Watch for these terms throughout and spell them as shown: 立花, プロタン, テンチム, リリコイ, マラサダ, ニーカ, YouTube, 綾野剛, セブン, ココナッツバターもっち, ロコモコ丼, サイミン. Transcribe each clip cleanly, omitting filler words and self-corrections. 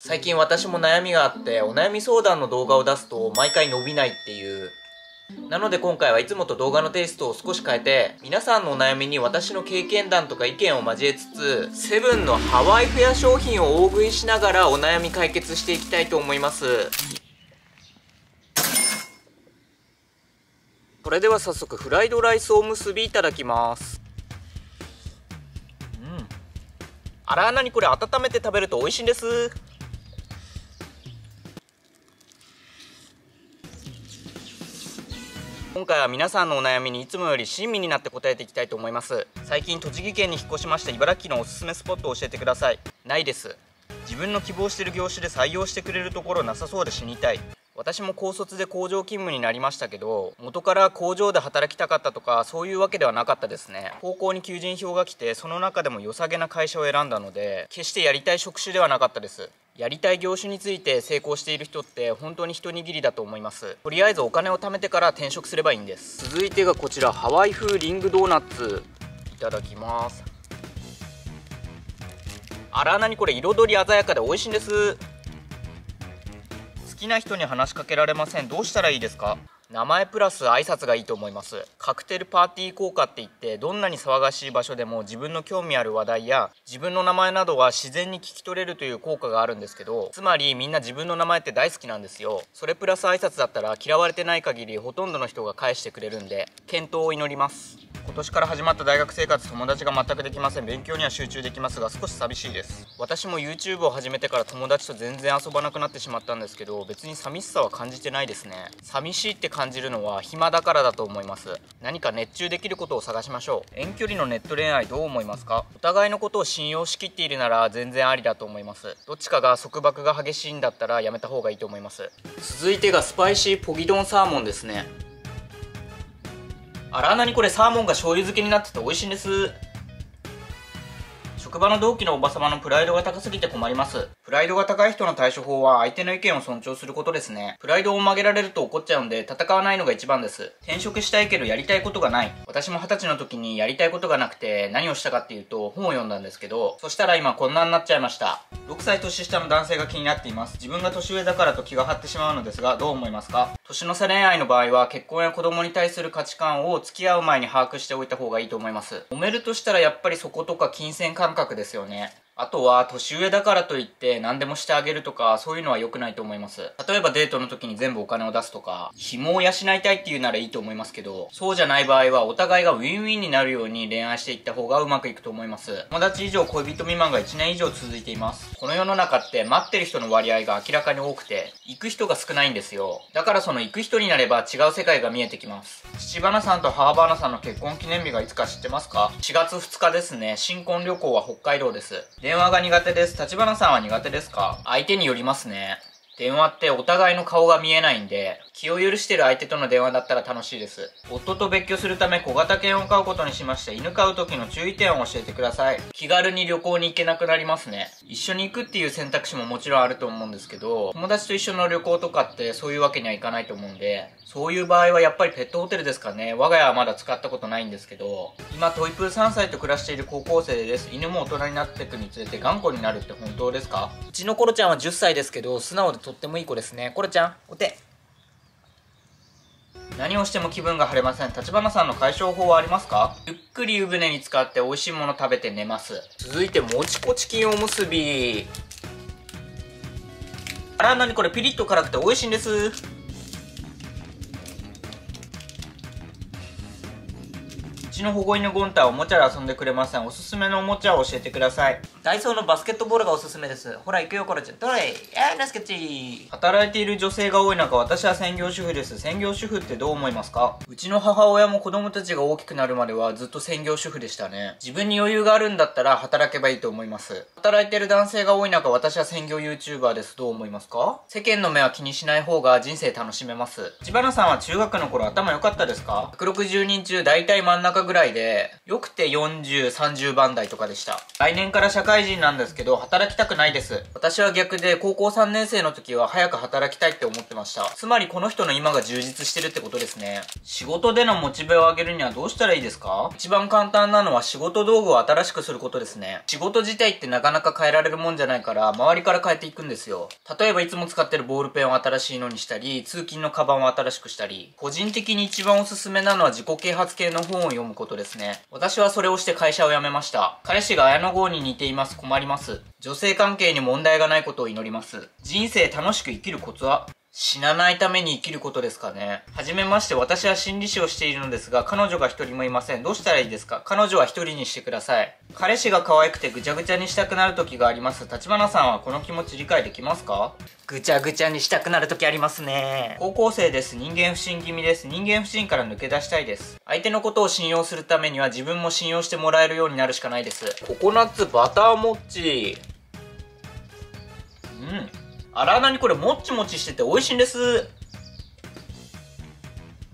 最近私も悩みがあって、お悩み相談の動画を出すと毎回伸びないっていう。なので今回はいつもと動画のテイストを少し変えて、皆さんのお悩みに私の経験談とか意見を交えつつ、セブンのハワイフェア商品を大食いしながらお悩み解決していきたいと思います。それでは早速フライドライスおむすびいただきます。あら、何これ、温めて食べると美味しいんです。今回は皆さんのお悩みにいつもより親身になって答えていきたいと思います。最近栃木県に引っ越しまして、茨城のおすすめスポットを教えてください。ないです。自分の希望している業種で採用してくれるところなさそうで死にたい。私も高卒で工場勤務になりましたけど、元から工場で働きたかったとかそういうわけではなかったですね。高校に求人票が来て、その中でも良さげな会社を選んだので、決してやりたい職種ではなかったです。やりたい業種について成功している人って本当に一握りだと思います。とりあえずお金を貯めてから転職すればいいんです。続いてがこちら、ハワイ風リングドーナツいただきます。あら、何これ、彩り鮮やかで美味しいんです。好きな人に話しかけられません。どうしたらいいですか？名前プラス挨拶がいいと思います。カクテルパーティー効果って言って、どんなに騒がしい場所でも自分の興味ある話題や自分の名前などは自然に聞き取れるという効果があるんですけど、つまりみんな自分の名前って大好きなんですよ。それプラス挨拶だったら嫌われてない限りほとんどの人が返してくれるんで、健闘を祈ります。今年から始まった大学生活、友達が全くできません。勉強には集中できますが少し寂しいです。私も YouTube を始めてから友達と全然遊ばなくなってしまったんですけど、別に寂しさは感じてないですね。寂しいって感じるのは暇だからだと思います。何か熱中できることを探しましょう。遠距離のネット恋愛どう思いますか？お互いのことを信用しきっているなら全然ありだと思います。どっちかが束縛が激しいんだったらやめた方がいいと思います。続いてがスパイシーポギ丼サーモンですね。あら、何これ、サーモンが醤油漬けになってて美味しいんです。職場の同期のおばさまのプライドが高すぎて困ります。プライドが高い人の対処法は相手の意見を尊重することですね。プライドを曲げられると怒っちゃうんで、戦わないのが一番です。転職したいけどやりたいことがない。私も20歳の時にやりたいことがなくて、何をしたかっていうと本を読んだんですけど、そしたら今こんなになっちゃいました。6歳年下の男性が気になっています。自分が年上だからと気が張ってしまうのですが、どう思いますか？年の差恋愛の場合は結婚や子供に対する価値観を付き合う前に把握しておいた方がいいと思います。揉めるとしたらやっぱりそことか金銭感覚ですよね。あとは年上だからといって何でもしてあげるとかそういうのは良くないと思います。例えばデートの時に全部お金を出すとか、紐を養いたいっていうならいいと思いますけど、そうじゃない場合はお互いがウィンウィンになるように恋愛していった方がうまくいくと思います。友達以上恋人未満が1年以上続いています。この世の中って待ってる人の割合が明らかに多くて、行く人が少ないんですよ。だからその行く人になれば違う世界が見えてきます。父花さんと母花さんの結婚記念日がいつか知ってますか？4月2日ですね。新婚旅行は北海道です。電話が苦手です。立花さんは苦手ですか？相手によりますね。電話ってお互いの顔が見えないんで、気を許してる相手との電話だったら楽しいです。夫と別居するため小型犬を飼うことにしまして、犬飼う時の注意点を教えてください。気軽に旅行に行けなくなりますね。一緒に行くっていう選択肢ももちろんあると思うんですけど、友達と一緒の旅行とかってそういうわけにはいかないと思うんで、そういう場合はやっぱりペットホテルですかね。我が家はまだ使ったことないんですけど、今トイプー3歳と暮らしている高校生です。犬も大人になっていくにつれて頑固になるって本当ですか？うちのコロちゃんは10歳ですけど、素直でとってもいい子ですね。コロちゃん、お手。何をしても気分が晴れません。立花さんの解消法はありますか？ゆっくり湯船に浸かって美味しいもの食べて寝ます。続いてもちこチキンおむすび。あら、何これ、ピリッと辛くて美味しいんです。うちの保護犬ゴンタはおもちゃで遊んでくれません。おすすめのおもちゃを教えてください。ダイソーのバスケットボールがおすすめです。ほら行くよコロちゃん、どれ、ナスケッチ。働いている女性が多い中、私は専業主婦です。専業主婦ってどう思いますか？うちの母親も子供たちが大きくなるまではずっと専業主婦でしたね。自分に余裕があるんだったら働けばいいと思います。働いている男性が多い中、私は専業 YouTuber です。どう思いますか？世間の目は気にしない方が人生楽しめます。千葉さんは中学の頃頭良かったですか？160人中大体真ん中ぐらいで、よくて40、30番台とかでした。来年から社会人なんですけど、働きたくないです。私は逆で、高校3年生の時は早く働きたいって思ってました。つまりこの人の今が充実してるってことですね。仕事でのモチベを上げるにはどうしたらいいですか？一番簡単なのは仕事道具を新しくすることですね。仕事自体ってなかなか変えられるもんじゃないから、周りから変えていくんですよ。例えばいつも使ってるボールペンを新しいのにしたり、通勤のカバンを新しくしたり、個人的に一番おすすめなのは自己啓発系の本を読むことですね。私はそれをして会社を辞めました。彼氏が綾野剛に似ています。困ります。女性関係に問題がないことを祈ります。人生楽しく生きるコツは？死なないために生きることですかね。はじめまして、私は心理師をしているのですが、彼女が一人もいません。どうしたらいいですか？彼女は一人にしてください。彼氏が可愛くてぐちゃぐちゃにしたくなる時があります。立花さんはこの気持ち理解できますか？ぐちゃぐちゃにしたくなる時ありますね。高校生です。人間不信気味です。人間不信から抜け出したいです。相手のことを信用するためには自分も信用してもらえるようになるしかないです。ココナッツバターもっち。うん。荒々にこれもっちもちしてて美味しいんです。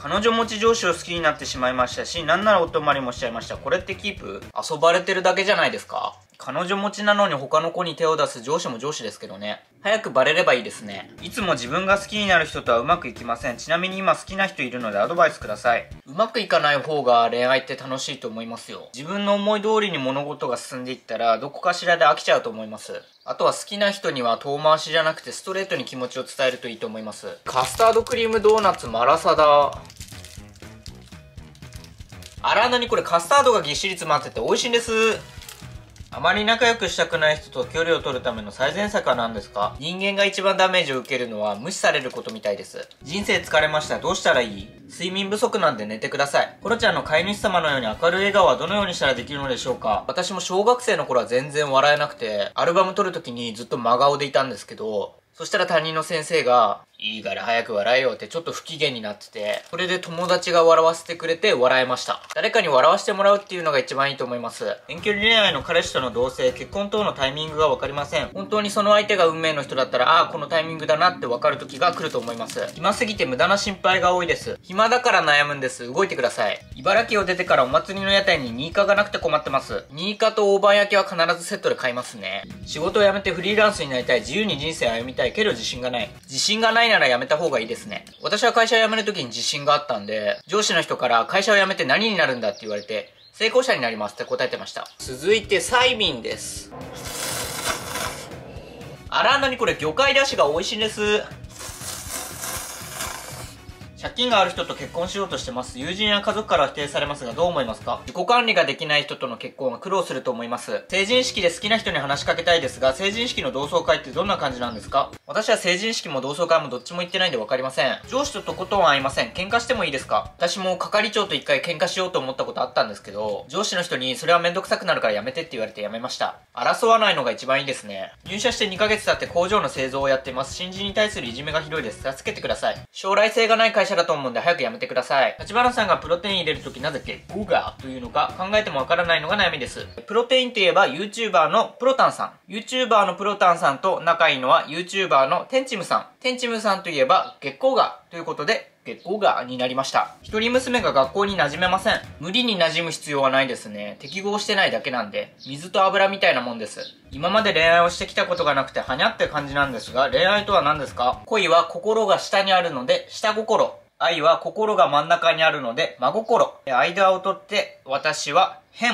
彼女持ち上司を好きになってしまいましたし、なんならお泊まりもしちゃいました。これってキープ？遊ばれてるだけじゃないですか。彼女持ちなのに他の子に手を出す上司も上司ですけどね。早くバレればいいですね。いつも自分が好きになる人とはうまくいきません。ちなみに今好きな人いるのでアドバイスください。うまくいかない方が恋愛って楽しいと思いますよ。自分の思い通りに物事が進んでいったらどこかしらで飽きちゃうと思います。あとは好きな人には遠回しじゃなくてストレートに気持ちを伝えるといいと思います。カスタードクリームドーナツマラサダ。あらなにこれカスタードがぎっしり詰まってて美味しいんです。あまり仲良くしたくない人と距離を取るための最善策は何ですか？人間が一番ダメージを受けるのは無視されることみたいです。人生疲れました。どうしたらいい？睡眠不足なんで寝てください。コロちゃんの飼い主様のように明るい笑顔はどのようにしたらできるのでしょうか？私も小学生の頃は全然笑えなくて、アルバム撮る時にずっと真顔でいたんですけど、そしたら担任の先生が、いいから早く笑えよってちょっと不機嫌になってて、それで友達が笑わせてくれて笑えました。誰かに笑わせてもらうっていうのが一番いいと思います。遠距離恋愛の彼氏との同棲、結婚等のタイミングがわかりません。本当にその相手が運命の人だったら、ああ、このタイミングだなってわかる時が来ると思います。暇すぎて無駄な心配が多いです。暇だから悩むんです。動いてください。茨城を出てからお祭りの屋台にニーカがなくて困ってます。ニーカと大判焼きは必ずセットで買いますね。仕事を辞めてフリーランスになりたい。自由に人生を歩みたいけど自信がない。自信がないなら辞めた方がいいですね。私は会社を辞める時に自信があったんで、上司の人から会社を辞めて何になるんだって言われて、成功者になりますって答えてました。続いてサイミンです。あらなにこれ魚介だしが美味しいんです。借金がある人と結婚しようとしてます。友人や家族からは否定されますがどう思いますか？自己管理ができない人との結婚は苦労すると思います。成人式で好きな人に話しかけたいですが、成人式の同窓会ってどんな感じなんですか？私は成人式も同窓会もどっちも行ってないんでわかりません。上司ととことん会いません。喧嘩してもいいですか？私も係長と一回喧嘩しようと思ったことあったんですけど、上司の人にそれはめんどくさくなるからやめてって言われてやめました。争わないのが一番いいですね。入社して2ヶ月経って工場の製造をやってます。新人に対するいじめがひどいです。助けてください。将来性がない会社だと思うんで早くやめてください。立花さんがプロテイン入れるときなぜゲッゴガーというのか考えてもわからないのが悩みです。プロテインといえば YouTuber のプロタンさん。YouTuber のプロタンさんと仲いいのは YouTuber のテンチムさん。テンチムさんといえばゲッゴガーということで結構がになりました。一人娘が学校に馴染めません。無理に馴染む必要はないですね。適合してないだけなんで、水と油みたいなもんです。今まで恋愛をしてきたことがなくて、はにゃって感じなんですが、恋愛とは何ですか？恋は心が下にあるので、下心。愛は心が真ん中にあるので、真心。間を取って、私は変。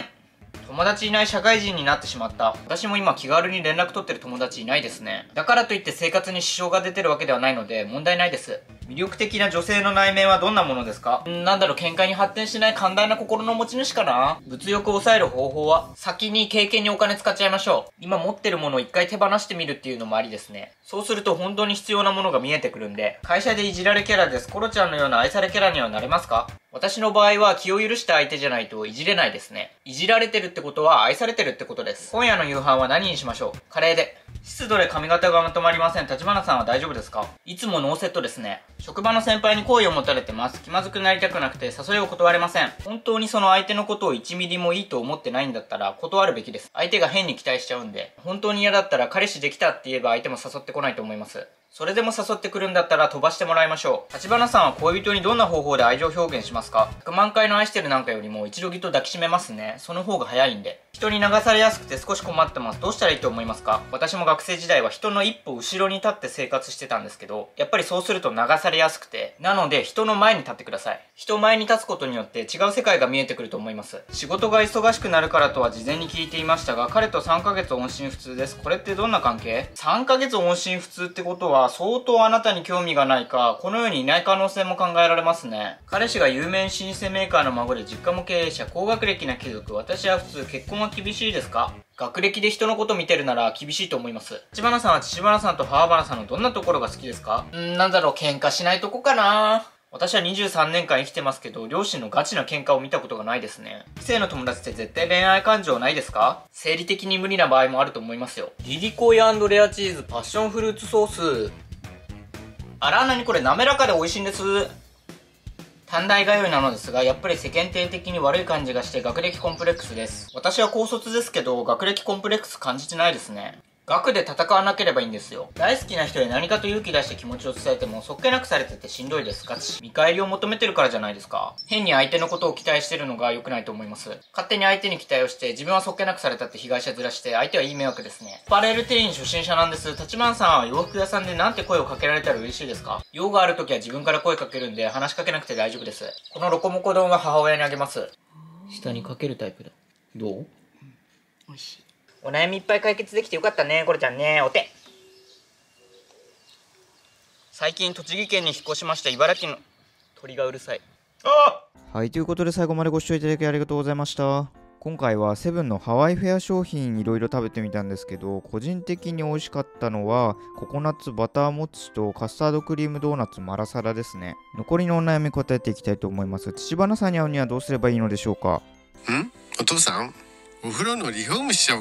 友達いない社会人になってしまった。私も今気軽に連絡取ってる友達いないですね。だからといって生活に支障が出てるわけではないので問題ないです。魅力的な女性の内面はどんなものですか？なんだろう、喧嘩に発展しない寛大な心の持ち主かな？物欲を抑える方法は先に経験にお金使っちゃいましょう。今持ってるものを一回手放してみるっていうのもありですね。そうすると本当に必要なものが見えてくるんで。会社でいじられキャラです。コロちゃんのような愛されキャラにはなれますか？私の場合は気を許した相手じゃないといじれないですね。いじられてるってことは愛されてるってことです。今夜の夕飯は何にしましょう？カレーで。湿度で髪型がまとまりません。立花さんは大丈夫ですか？いつもノーセットですね。職場の先輩に好意を持たれてます。気まずくなりたくなくて誘いを断れません。本当にその相手のことを1ミリもいいと思ってないんだったら断るべきです。相手が変に期待しちゃうんで。本当に嫌だったら彼氏できたって言えば相手も誘ってこないと思います。それでも誘ってくるんだったら飛ばしてもらいましょう。橘さんは恋人にどんな方法で愛情表現しますか？100万回の愛してるなんかよりも一度ぎっと抱きしめますね。その方が早いんで。人に流されやすくて少し困ってます。どうしたらいいと思いますか？私も学生時代は人の一歩後ろに立って生活してたんですけど、やっぱりそうすると流されやすくて、なので人の前に立ってください。人前に立つことによって違う世界が見えてくると思います。仕事が忙しくなるからとは事前に聞いていましたが、彼と3ヶ月音信不通です。これってどんな関係？3ヶ月音信不通ってことは、相当あなたに興味がないか、この世にいない可能性も考えられますね。彼氏が有名老舗メーカーの孫で実家も経営者、高学歴な貴族。私は普通、結婚は厳しいですか？学歴で人のこと見てるなら厳しいと思います。橘さんは橘さんと川原さんのどんなところが好きですか？なんだろう、喧嘩しないとこかな。私は23年間生きてますけど、両親のガチな喧嘩を見たことがないですね。異性の友達って絶対恋愛感情ないですか？生理的に無理な場合もあると思いますよ。リリコイ&レアチーズパッションフルーツソース。あら、なにこれ、滑らかで美味しいんです。短大通いなのですが、やっぱり世間体的に悪い感じがして学歴コンプレックスです。私は高卒ですけど、学歴コンプレックス感じてないですね。学で戦わなければいいんですよ。大好きな人に何かと勇気出して気持ちを伝えても、そっけなくされててしんどいです。ガチ。見返りを求めてるからじゃないですか。変に相手のことを期待してるのが良くないと思います。勝手に相手に期待をして、自分はそっけなくされたって被害者ずらして、相手はいい迷惑ですね。アパレル店員初心者なんです。橘さんは洋服屋さんでなんて声をかけられたら嬉しいですか？用がある時は自分から声かけるんで、話しかけなくて大丈夫です。このロコモコ丼は母親にあげます。下にかけるタイプだ。どう？美味しい。お悩みいっぱい解決できてよかったね、これちゃんね、お手。最近栃木県に引っ越しました。茨城の鳥がうるさい。ああ！はい、ということで最後までご視聴いただきありがとうございました。今回はセブンのハワイフェア商品いろいろ食べてみたんですけど、個人的に美味しかったのはココナッツバターモッツとカスタードクリームドーナツマラサダですね。残りのお悩み答えていきたいと思います。橘さんに会うにはどうすればいいのでしょうか？ん？お父さん？お風呂のリフォームしちゃおうか。